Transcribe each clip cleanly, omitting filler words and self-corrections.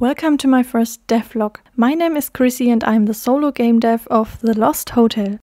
Welcome to my first devlog. My name is Chrissy and I'm the solo game dev of The Lost Hotel.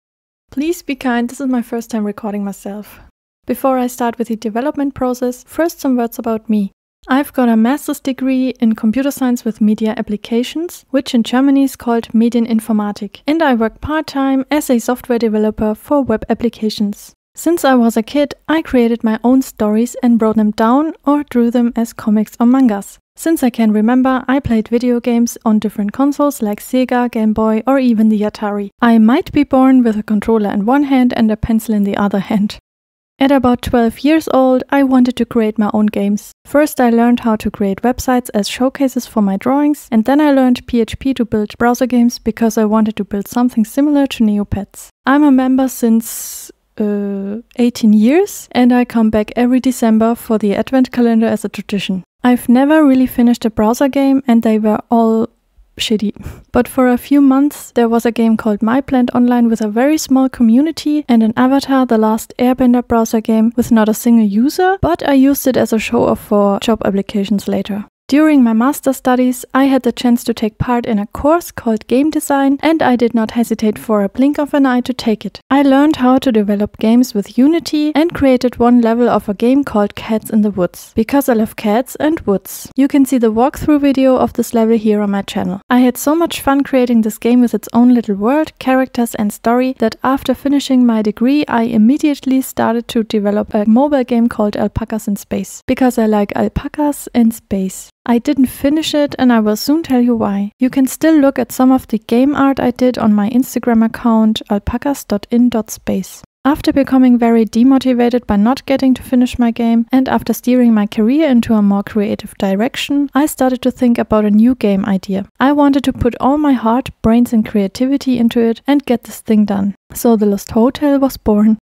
Please be kind, this is my first time recording myself. Before I start with the development process, first some words about me. I've got a master's degree in computer science with media applications, which in Germany is called Medieninformatik, and I work part-time as a software developer for web applications. Since I was a kid, I created my own stories and wrote them down or drew them as comics or mangas. Since I can remember, I played video games on different consoles like Sega, Game Boy or even the Atari. I might be born with a controller in one hand and a pencil in the other hand. At about 12 years old, I wanted to create my own games. First, I learned how to create websites as showcases for my drawings, and then I learned PHP to build browser games because I wanted to build something similar to Neopets. I'm a member since 18 years, and I come back every December for the advent calendar as a tradition. I've never really finished a browser game, and they were all shitty. But for a few months there was a game called My Plant Online with a very small community and an Avatar, the Last Airbender browser game with not a single user, but I used it as a show-off for job applications later. During my master studies I had the chance to take part in a course called Game Design and I did not hesitate for a blink of an eye to take it. I learned how to develop games with Unity and created one level of a game called Cats in the Woods, because I love cats and woods. You can see the walkthrough video of this level here on my channel. I had so much fun creating this game with its own little world, characters and story that after finishing my degree I immediately started to develop a mobile game called Alpacas in Space, because I like alpacas and space. I didn't finish it and I will soon tell you why. You can still look at some of the game art I did on my Instagram account alpacas.in.space. After becoming very demotivated by not getting to finish my game and after steering my career into a more creative direction, I started to think about a new game idea. I wanted to put all my heart, brains and creativity into it and get this thing done. So The Lost Hotel was born.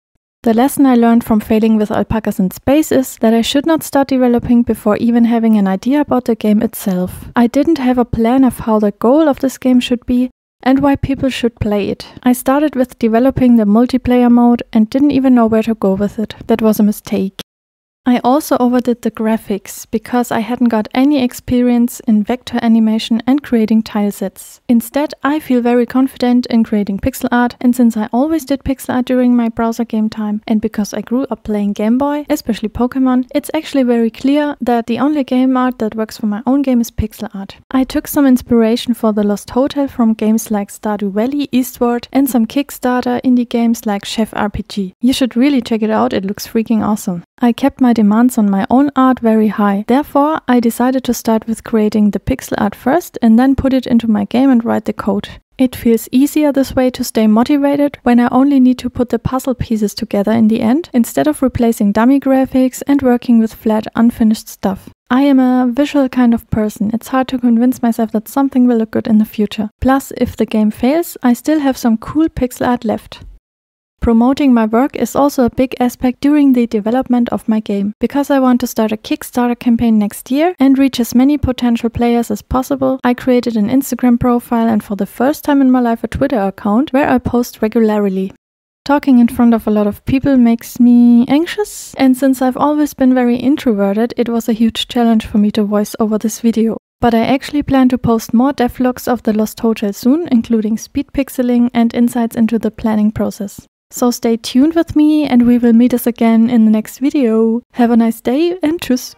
The lesson I learned from failing with Alpacas in Space is that I should not start developing before even having an idea about the game itself. I didn't have a plan of how the goal of this game should be and why people should play it. I started with developing the multiplayer mode and didn't even know where to go with it. That was a mistake. I also overdid the graphics because I hadn't got any experience in vector animation and creating tilesets. Instead, I feel very confident in creating pixel art, and since I always did pixel art during my browser game time and because I grew up playing Game Boy, especially Pokemon, it's actually very clear that the only game art that works for my own game is pixel art. I took some inspiration for The Lost Hotel from games like Stardew Valley, Eastward and some Kickstarter indie games like Chef RPG. You should really check it out, it looks freaking awesome. I kept my demands on my own art very high. Therefore, I decided to start with creating the pixel art first and then put it into my game and write the code. It feels easier this way to stay motivated when I only need to put the puzzle pieces together in the end, instead of replacing dummy graphics and working with flat, unfinished stuff. I am a visual kind of person. It's hard to convince myself that something will look good in the future. Plus, if the game fails, I still have some cool pixel art left. Promoting my work is also a big aspect during the development of my game, because I want to start a Kickstarter campaign next year and reach as many potential players as possible. I created an Instagram profile and for the first time in my life a Twitter account where I post regularly. Talking in front of a lot of people makes me anxious, and since I've always been very introverted, it was a huge challenge for me to voice over this video. But I actually plan to post more devlogs of The Lost Hotel soon, including speed pixeling and insights into the planning process. So stay tuned with me and we will meet us again in the next video. Have a nice day and tschüss!